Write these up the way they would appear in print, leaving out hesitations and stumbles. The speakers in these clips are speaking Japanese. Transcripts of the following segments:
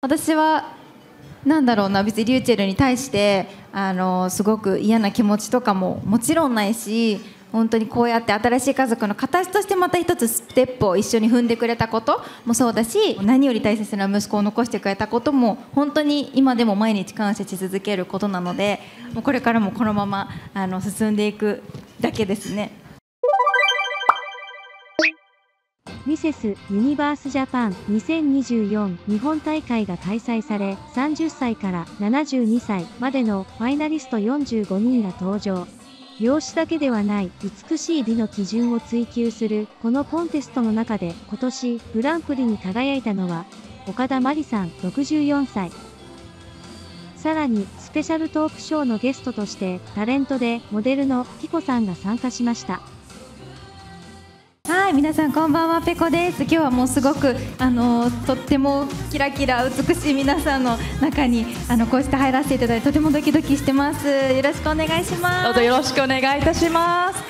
私はなんだろうな、別にryuchellに対してすごく嫌な気持ちとかももちろんないし、本当にこうやって新しい家族の形としてまた一つステップを一緒に踏んでくれたこともそうだし、何より大切な息子を残してくれたことも本当に今でも毎日感謝し続けることなので、もうこれからもこのまま進んでいくだけですね。ミセス・ユニバース・ジャパン2024日本大会が開催され、30歳から72歳までのファイナリスト45人が登場。容姿だけではない美しい美の基準を追求するこのコンテストの中で、今年グランプリに輝いたのは岡田真理さん64歳。さらにスペシャルトークショーのゲストとしてタレントでモデルのpecoさんが参加しました。はい、皆さんこんばんは、pecoです。今日はもうすごくとってもキラキラ美しい皆さんの中にこうして入らせていただいて、とてもドキドキしてます。よろしくお願いします。どうぞよろしくお願いいたします。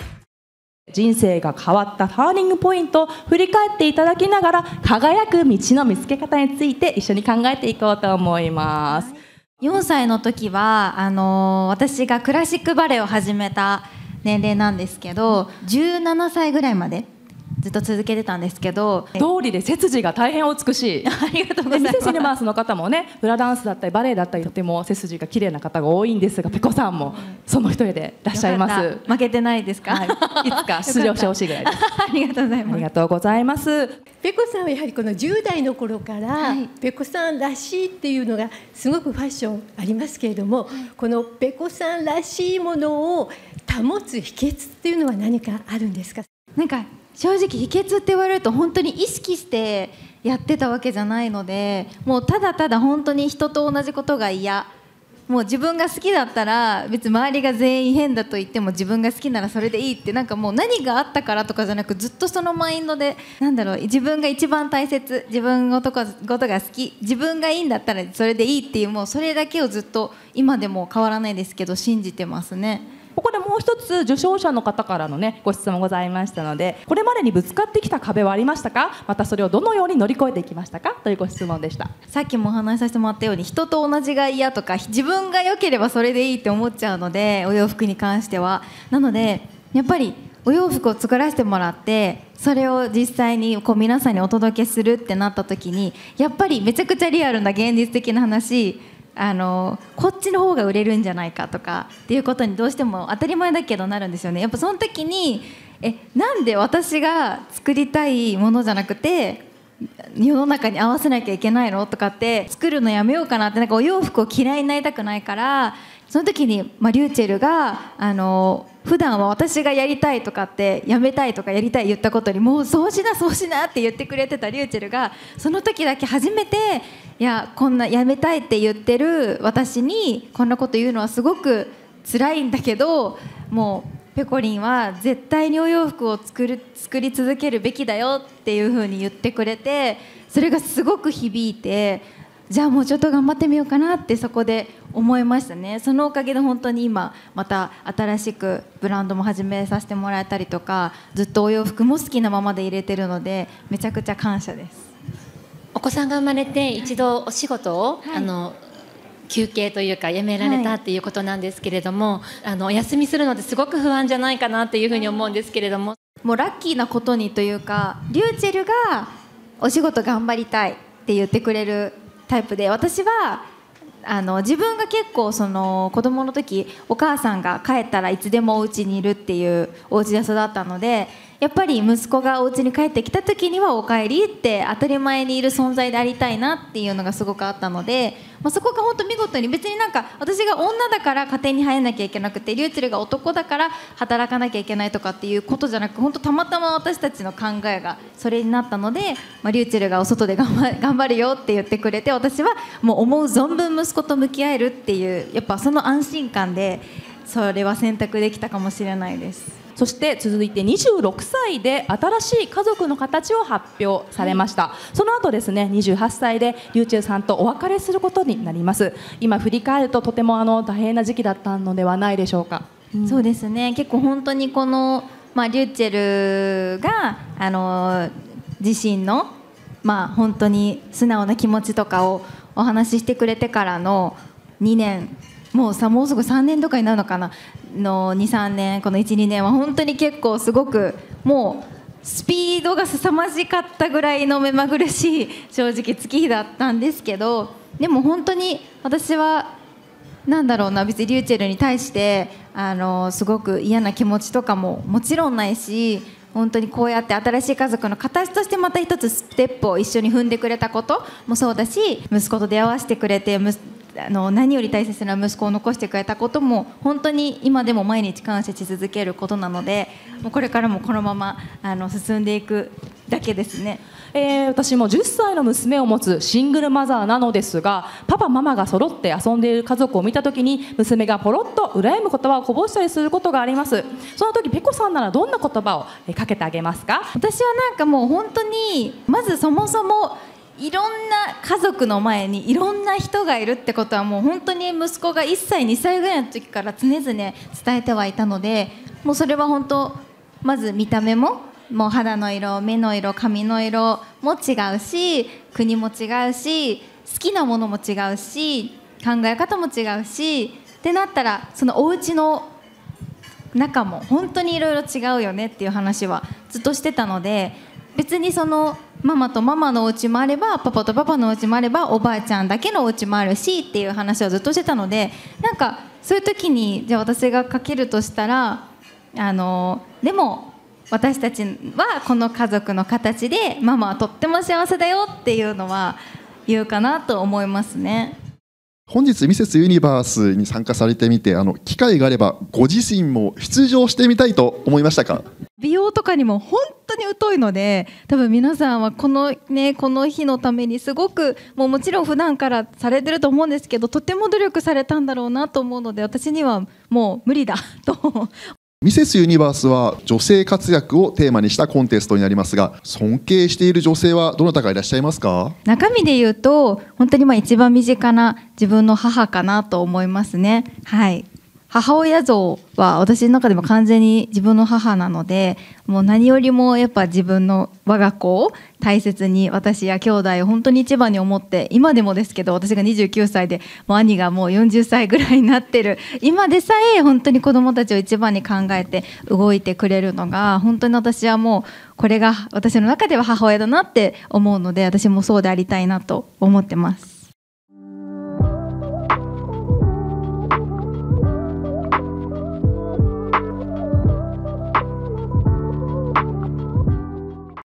人生が変わったターニングポイントを振り返っていただきながら、輝く道の見つけ方について一緒に考えていこうと思います。4歳の時は私がクラシックバレエを始めた年齢なんですけど、17歳ぐらいまでずっと続けてたんですけど、道理で背筋が大変美しい。ありがとうございます。ミセス・ユニバースの方もね、フラダンスだったりバレエだったり、とても背筋が綺麗な方が多いんですが、pecoさんもその一人でいらっしゃいます。負けてないですか？はい、いつか出場してほしいぐらいです。ありがとうございます。ありがとうございます。pecoさんはやはりこの10代の頃から、はい、pecoさんらしいっていうのがすごくファッションありますけれども、はい、このpecoさんらしいものを保つ秘訣っていうのは何かあるんですか？なんか正直秘訣って言われると、本当に意識してやってたわけじゃないので、もうただただ本当に人と同じことが嫌、もう自分が好きだったら別に周りが全員変だと言っても自分が好きならそれでいいって、なんかもう何があったからとかじゃなく、ずっとそのマインドで、なんだろう、自分が一番大切、自分のことが好き、自分がいいんだったらそれでいいっていう、もうそれだけをずっと今でも変わらないですけど信じてますね。ここでもう一つ受賞者の方からのね、ご質問ございましたので、これまでにぶつかってきた壁はありましたか？またそれをどのように乗り越えていきましたか？というご質問でした。さっきもお話しさせてもらったように、人と同じが嫌とか、自分が良ければそれでいいって思っちゃうので、お洋服に関しては。なのでやっぱりお洋服を作らせてもらって、それを実際にこう皆さんにお届けするってなった時に、やっぱりめちゃくちゃリアルな現実的な話、こっちの方が売れるんじゃないかとかっていうことにどうしても当たり前だけどなるんですよね。やっぱその時に、なんで私が作りたいものじゃなくて世の中に合わせなきゃいけないのとかって、作るのやめようかなって、なんかお洋服を嫌いになりたくないから、その時に、ryuchellが普段は私がやりたいとかって、やめたいとかやりたい言ったことに、もうそうしなそうしなって言ってくれてたryuchellが、その時だけ初めて、いや、こんなやめたいって言ってる私にこんなこと言うのはすごく辛いんだけど、もうpecoりんは絶対にお洋服を作り続けるべきだよっていう風に言ってくれて、それがすごく響いて、じゃあもうちょっと頑張ってみようかなってそこで思いましたね。そのおかげで本当に今また新しくブランドも始めさせてもらえたりとか、ずっとお洋服も好きなままで入れてるので、めちゃくちゃ感謝です。お子さんが生まれて一度お仕事を、はい、休憩というかやめられたっていうことなんですけれども、はい、お休みするのですごく不安じゃないかなっていうふうに思うんですけれども、もうラッキーなことにというか、ryuchellがお仕事頑張りたいって言ってくれるタイプで、私は自分が結構その子供の時、お母さんが帰ったらいつでもお家にいるっていうお家で育ったので、やっぱり息子がお家に帰ってきた時にはお帰りって当たり前にいる存在でありたいなっていうのがすごくあったので、そこが本当見事に、別になんか私が女だから家庭に入らなきゃいけなくて、ryuchellが男だから働かなきゃいけないとかっていうことじゃなく、本当たまたま私たちの考えがそれになったので、ryuchellがお外で頑張るよって言ってくれて、私はもう思う存分息子と向き合えるっていう、やっぱその安心感で、それは選択できたかもしれないです。そして続いて26歳で新しい家族の形を発表されました、はい、その後ですね、28歳でryuchellさんとお別れすることになります。今振り返ると、とても大変な時期だったのではないでしょうか、うん、そうですね。結構本当にこの、ryuchellが自身の、本当に素直な気持ちとかをお話ししてくれてからの2年もうさもうすぐ3年とかになるのかなの 2,3 年この 1,2 年は本当に結構すごくもうスピードが凄まじかったぐらいの目まぐるしい正直月日だったんですけど、でも本当に私はなんだろうな、別にryuchellに対してすごく嫌な気持ちとかももちろんないし、本当にこうやって新しい家族の形としてまた一つステップを一緒に踏んでくれたこともそうだし、息子と出会わせてくれて何より大切な息子を残してくれたことも本当に今でも毎日感謝し続けることなので、もうこれからもこのまま進んでいくだけですね。私も10歳の娘を持つシングルマザーなのですが、パパママが揃って遊んでいる家族を見た時に娘がポロッと羨む言葉をこぼしたりすることがあります。その時ペコさんならどんな言葉をかけてあげますか？私はなんかもう本当にまずそもそもいろんな家族の前にいろんな人がいるってことはもう本当に息子が1歳2歳ぐらいの時から常々伝えてはいたので、もうそれは本当まず見た目ももう肌の色、目の色、髪の色も違うし、国も違うし、好きなものも違うし、考え方も違うしってなったら、そのお家の中も本当にいろいろ違うよねっていう話はずっとしてたので、別にそのママとママのお家もあれば、パパとパパのお家もあれば、おばあちゃんだけのお家もあるしっていう話をずっとしてたので、なんかそういう時にじゃあ私がかけるとしたらでも私たちはこの家族の形でママはとっても幸せだよっていうのは言うかなと思いますね。本日ミセスユニバースに参加されてみて、機会があればご自身も出場してみたいと思いましたか？美容とかにも本当に疎いので、多分皆さんはこの日のためにすごくもちろん普段からされてると思うんですけど、とても努力されたんだろうなと思うので、私にはもう無理だと。ミセスユニバースは女性活躍をテーマにしたコンテストになりますが、尊敬している女性はどなたかいらっしゃいますか？中身で言うと本当に一番身近な自分の母かなと思いますね。はい、母親像は私の中でも完全に自分の母なので、もう何よりもやっぱ自分の我が子を大切に、私や兄弟を本当に一番に思って、今でもですけど、私が29歳でもう兄がもう40歳ぐらいになってる今でさえ、本当に子どもたちを一番に考えて動いてくれるのが、本当に私はもうこれが私の中では母親だなって思うので、私もそうでありたいなと思ってます。